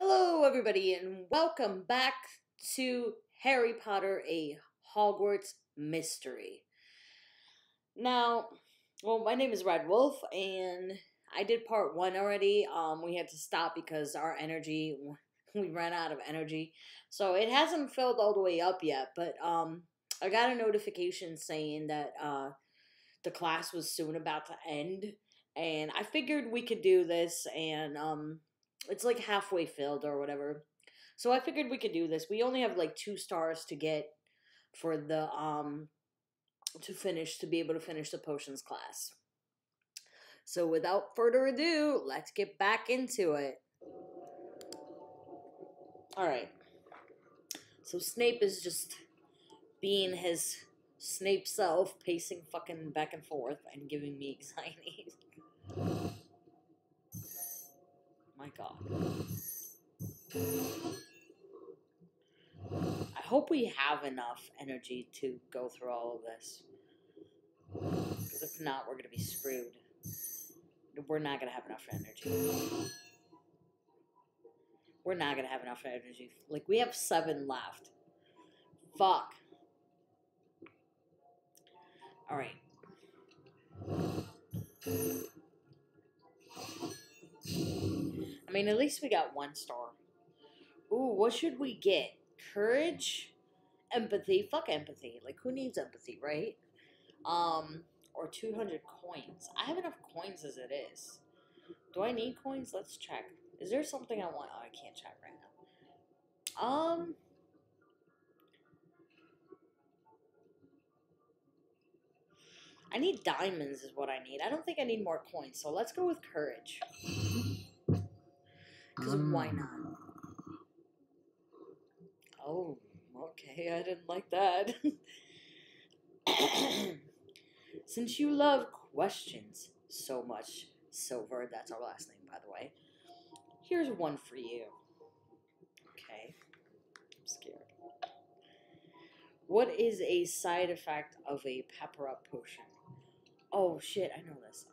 Hello everybody and welcome back to Harry Potter, a Hogwarts mystery. Now, well, my name is Red Wolf and I did part one already. We had to stop because our energy, we ran out of energy. So it hasn't filled all the way up yet, but I got a notification saying that the class was soon about to end. And I figured we could do this, and it's like halfway filled or whatever. So I figured we could do this. We only have like 2 stars to get for the to be able to finish the potions class. So without further ado, let's get back into it. All right. So Snape is just being his Snape self, pacing fucking back and forth and giving me anxiety. My God. I hope we have enough energy to go through all of this. Because if not, we're going to be screwed. We're not going to have enough energy. We're not going to have enough energy. Like, we have 7 left. Fuck. All right. I mean, at least we got 1 star. Ooh, what should we get? Courage? Empathy? Fuck empathy. Like, who needs empathy, right? Or 200 coins. I have enough coins as it is. Do I need coins? Let's check. Is there something I want? Oh, I can't check right now. I need diamonds is what I need. I don't think I need more coins, so let's go with courage. Because why not? Oh, okay. I didn't like that. Since you love questions so much, Silver, that's our last name, by the way. Here's one for you. Okay. I'm scared. What is a side effect of a pepper-up potion? Oh, shit, I know this.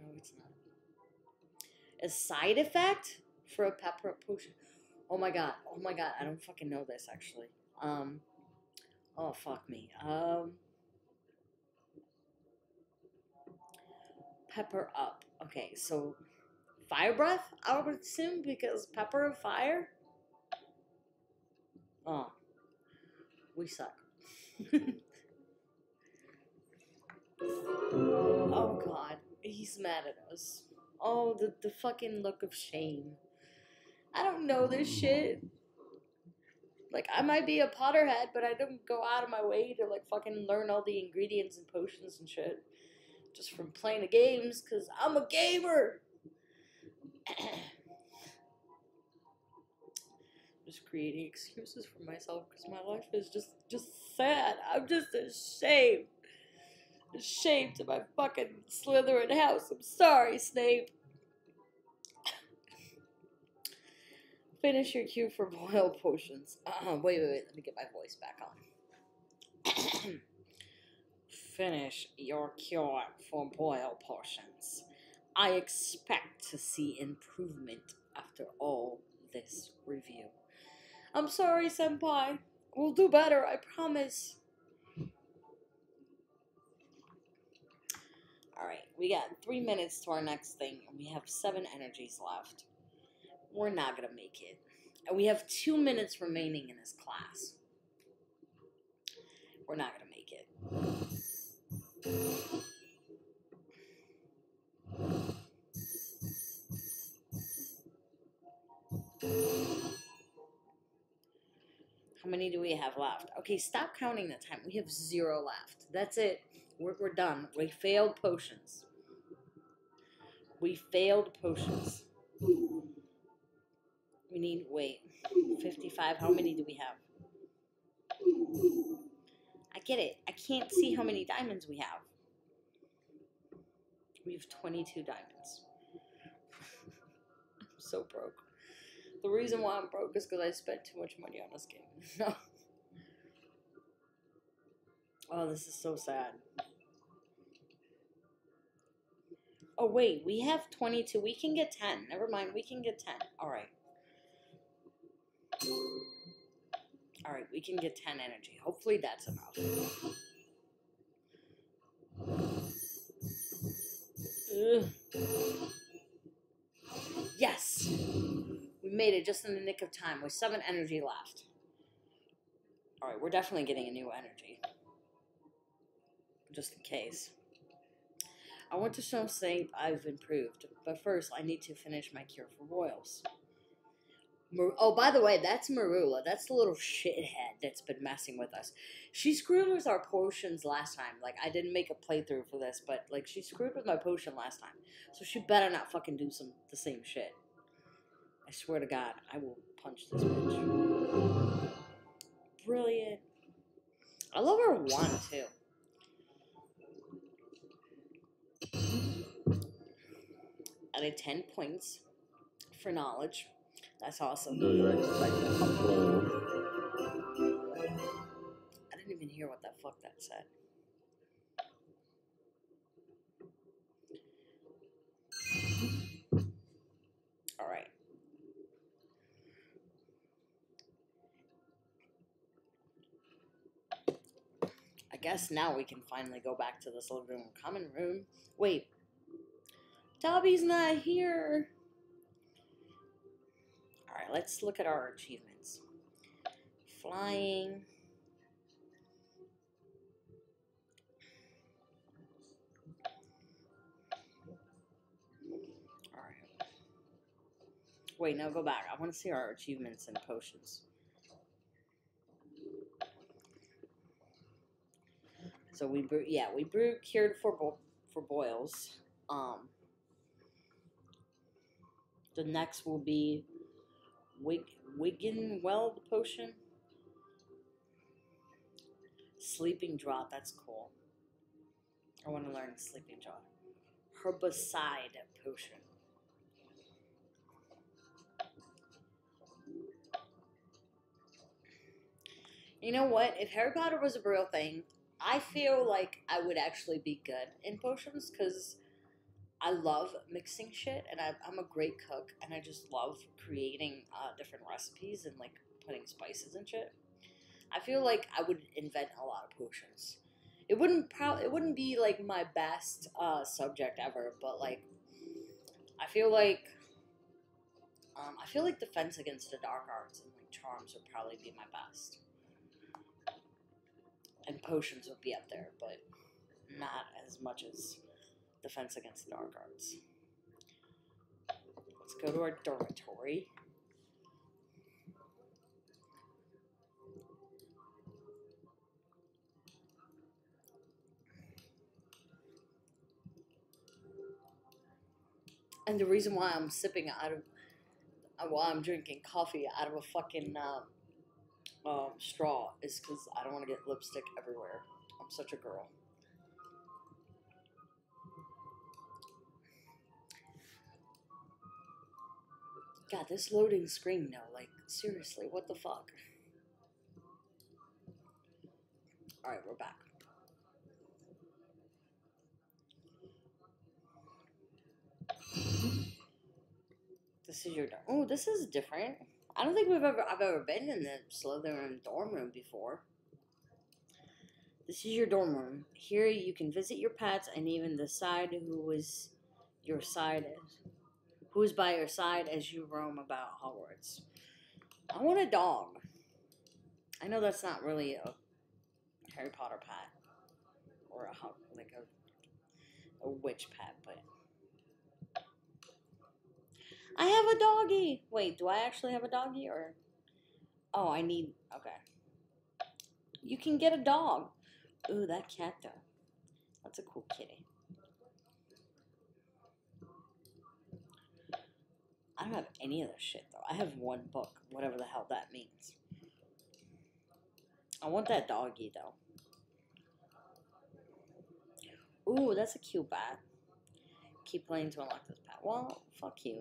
No, it's not. A side effect for a pepper-up potion? Oh, my God. Oh, my God. I don't fucking know this, actually. Oh, fuck me. Pepper-up. Okay, so fire breath, I would assume, because pepper and fire? Oh. We suck. Oh, God. He's mad at us. Oh, the fucking look of shame. I don't know this shit. Like, I might be a Potterhead, but I don't go out of my way to, like, fucking learn all the ingredients and potions and shit. Just from playing the games, because I'm a gamer! Just creating excuses for myself because my life is just sad. I'm just ashamed. Ashamed of my fucking Slytherin house. I'm sorry, Snape. Finish your cue for boil potions. Wait. Let me get my voice back on. Finish your cure for boil potions. I expect to see improvement after all this review. I'm sorry, Senpai. We'll do better, I promise. Alright, we got 3 minutes to our next thing, and we have 7 energies left. We're not gonna make it. And we have 2 minutes remaining in this class. We're not gonna make it. How many do we have left? Okay, stop counting that time. We have 0 left. That's it. We're done. We failed potions. We failed potions. We need, wait, 55. How many do we have? I get it. I can't see how many diamonds we have. We have 22 diamonds. I'm so broke. The reason why I'm broke is because I spent too much money on this game. Oh, this is so sad. Oh, wait. We have 22. We can get 10. Never mind. We can get 10. All right. All right. We can get 10 energy. Hopefully that's enough. Ugh. Yes! We made it just in the nick of time with 7 energy left. Alright, we're definitely getting a new energy. Just in case. I want to show Snape I've improved, but first I need to finish my cure for royals. Oh, by the way, that's Marula. That's the little shithead that's been messing with us. She screwed with our potions last time. Like, I didn't make a playthrough for this, but, like, she screwed with my potion last time. So she better not fucking do the same shit. I swear to God, I will punch this bitch. Brilliant. I love her one, too. Added 10 points for knowledge. That's awesome. No, you're I didn't even hear what the fuck that said. All right. I guess now we can finally go back to this living room, common room. Wait. Dobby's not here. Alright, let's look at our achievements. Flying. Alright. Wait, no, go back. I want to see our achievements and potions. So we brew, yeah, we brewed cured for boils. The next will be Wigginweld potion. Sleeping Draught, that's cool. I want to learn Sleeping Draught. Herbicide Potion. You know what? If Harry Potter was a real thing, I feel like I would actually be good in potions because I love mixing shit, and I'm a great cook, and I just love creating different recipes and, like, putting spices and shit. I feel like I would invent a lot of potions. It wouldn't be, like, my best subject ever, but, like, I feel like Defense Against the Dark Arts and, like, Charms would probably be my best. And potions would be up there, but not as much as Defense Against the Dark Arts. Let's go to our dormitory. And the reason why I'm sipping out of, while I'm drinking coffee out of a fucking straw is because I don't want to get lipstick everywhere. I'm such a girl. God, this loading screen now, like, seriously, what the fuck? Alright, we're back. This is your dorm. Oh, this is different. I don't think I've ever been in the Slytherin dorm room before. This is your dorm room. Here you can visit your pets and even decide who's by your side as you roam about Hogwarts. I want a dog. I know that's not really a Harry Potter pet or a witch pet, but I have a doggy. Wait, do I actually have a doggy or? Oh, I need. Okay. You can get a dog. Ooh, that cat though. That's a cool kitty. I don't have any of this shit, though. I have one book, whatever the hell that means. I want that doggy, though. Ooh, that's a cute bat. Keep playing to unlock this bat. Well, fuck you.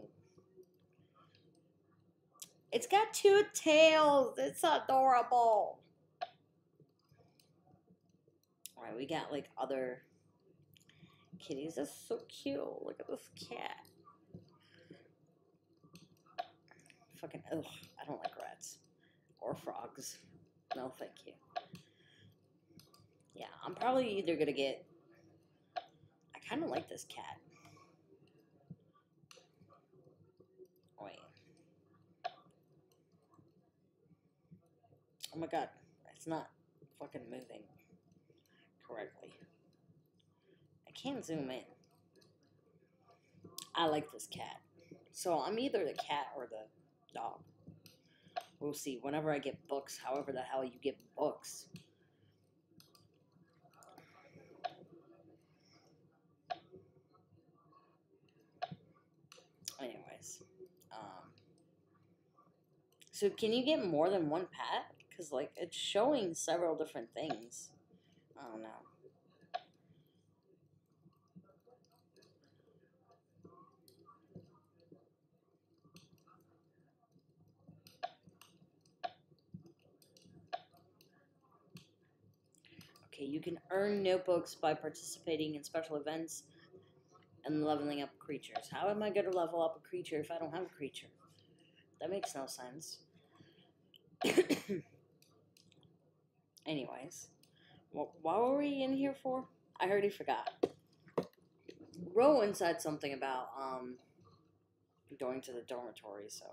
It's got 2 tails. It's adorable. Alright, we got, like, other kitties. That's so cute. Look at this cat. Fucking, ugh, I don't like rats. Or frogs. No, thank you. Yeah, I'm probably either gonna get... I kind of like this cat. Wait. Oh my god, it's not fucking moving correctly. I can't zoom in. I like this cat. So I'm either the cat or the dog. We'll see. Whenever I get books, however the hell you get books. Anyways. So can you get more than one pet? Because, like, it's showing several different things. I don't know. Okay, you can earn notebooks by participating in special events and leveling up creatures. How am I going to level up a creature if I don't have a creature? That makes no sense. Anyways, what were we in here for? I already forgot. Rowan said something about going to the dormitory, so...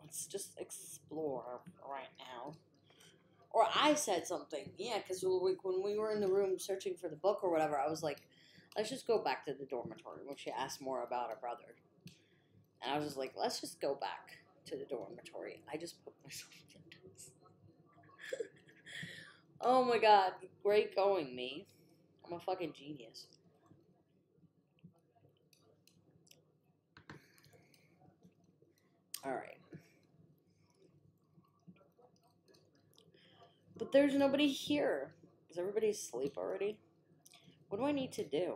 Let's just explore right now. Or I said something. Yeah, because when we were in the room searching for the book or whatever, I was like, let's just go back to the dormitory when she asked more about her brother. And I was just like, let's just go back to the dormitory. I just put myself in this. Oh my god. Great going, me. I'm a fucking genius. Alright. But there's nobody here. Is everybody asleep already? What do I need to do?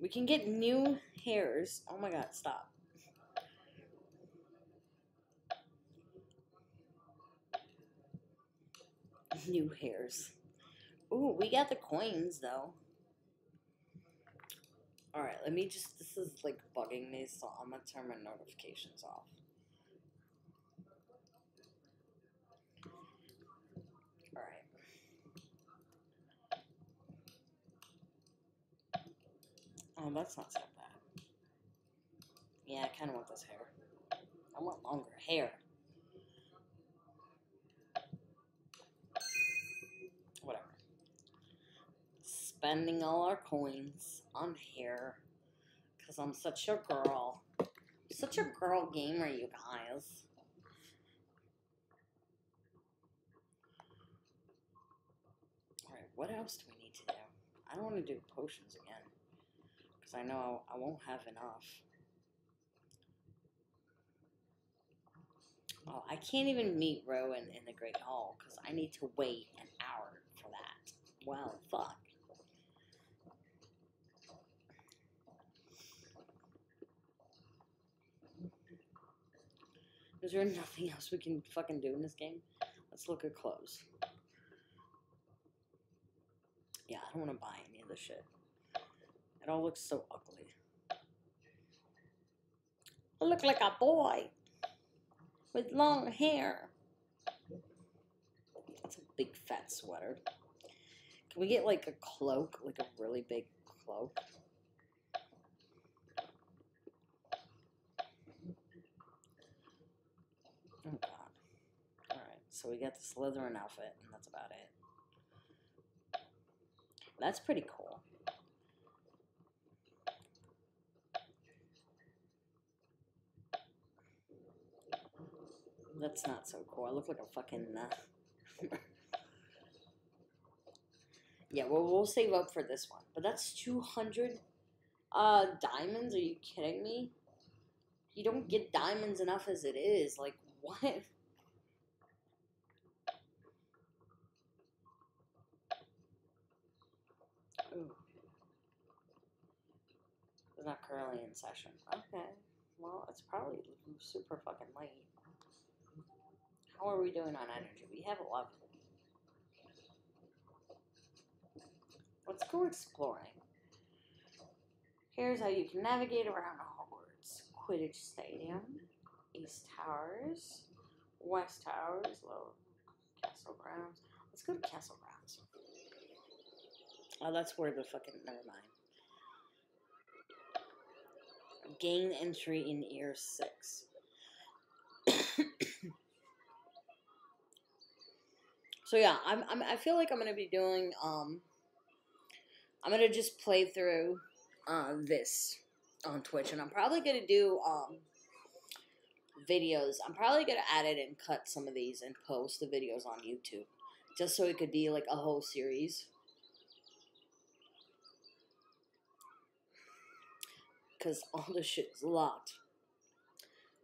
We can get new hairs. Oh my god, stop. New hairs. Ooh, we got the coins, though. Alright, let me just... This is, like, bugging me, so I'm gonna turn my notifications off. Alright. Oh, that's not so bad. Yeah, I kind of want this hair. I want longer hair. Whatever. Spending all our coins on hair. Because I'm such a girl. I'm such a girl gamer, you guys. Alright, what else do we need to do? I don't want to do potions again. Because I know I won't have enough. Oh, I can't even meet Rowan in the Great Hall because I need to wait an hour for that. Well, fuck. Is there nothing else we can fucking do in this game? Let's look at clothes. Yeah, I don't want to buy any of this shit. It all looks so ugly. I look like a boy with long hair. That's a big fat sweater. Can we get like a cloak, like a really big cloak? Oh god. Alright, so we got the Slytherin outfit and that's about it. That's pretty cool. That's not so cool. I look like a fucking... Yeah, well, we'll save up for this one. But that's 200 diamonds? Are you kidding me? You don't get diamonds enough as it is. Like, what? Ooh. It's not currently in session. Okay. Well, it's probably super fucking late. How are we doing on energy? We have a level. Let's go exploring. Here's how you can navigate around Hogwarts. Quidditch Stadium, East Towers, West Towers, Lower Castle Grounds. Let's go to Castle Grounds. Oh, that's where the fucking, never mind. Gain entry in year 6. So yeah, I feel like I'm gonna be doing I'm gonna just play through this on Twitch, and I'm probably gonna do videos. I'm probably gonna edit and cut some of these and post the videos on YouTube, just so it could be like a whole series. Because all the shit is locked.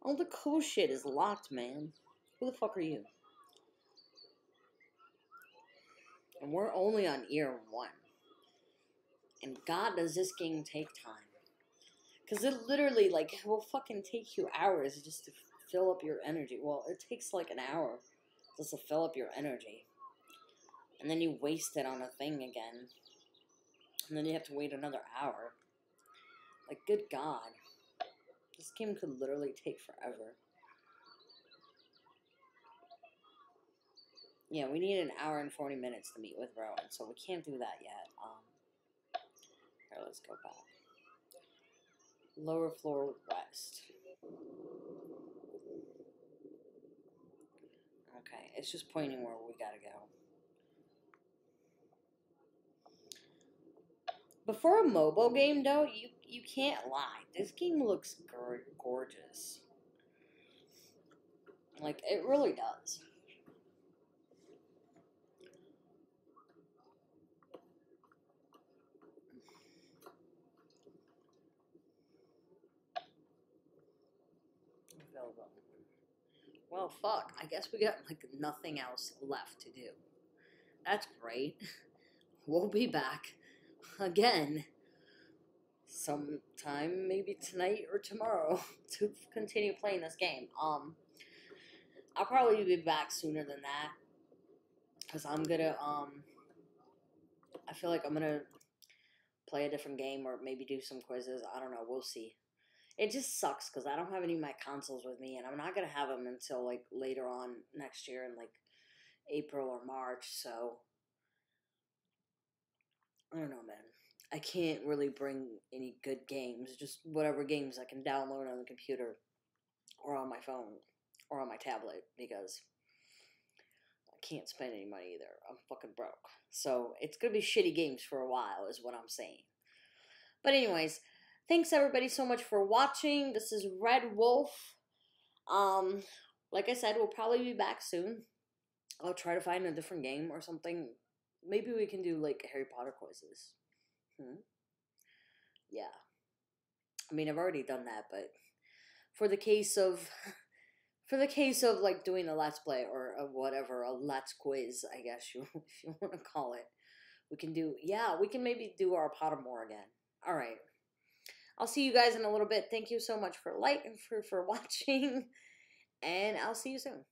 All the cool shit is locked, man. Who the fuck are you? And we're only on year 1. And God, does this game take time. Because it literally, like, will fucking take you hours just to fill up your energy. Well, it takes like an hour just to fill up your energy. And then you waste it on a thing again. And then you have to wait another hour. Like, good God. This game could literally take forever. Yeah, we need an hour and 40 minutes to meet with Rowan, so we can't do that yet. Here, let's go back. Lower floor west. Okay, it's just pointing where we gotta go. Before a mobile game, though, you can't lie. This game looks gorgeous. Like, it really does. Well, fuck. I guess we got, like, nothing else left to do. That's great. We'll be back. Again, sometime, maybe tonight or tomorrow, to continue playing this game. I'll probably be back sooner than that, because I'm gonna, I feel like I'm gonna play a different game or maybe do some quizzes. I don't know, we'll see. It just sucks, because I don't have any of my consoles with me, and I'm not gonna have them until, like, later on next year in, like, April or March, so... I don't know, man. I can't really bring any good games. Just whatever games I can download on the computer or on my phone or on my tablet, because I can't spend any money either. I'm fucking broke. So it's going to be shitty games for a while is what I'm saying. But anyways, thanks everybody so much for watching. This is Red Wolf. Like I said, we'll probably be back soon. I'll try to find a different game or something. Maybe we can do, like, Harry Potter quizzes. Yeah. I mean, I've already done that, but for the case of, like, doing a Let's Play or a whatever, a Let's Quiz, I guess if you want to call it, we can do, yeah, we can maybe do our Pottermore again. All right. I'll see you guys in a little bit. Thank you so much for watching, and I'll see you soon.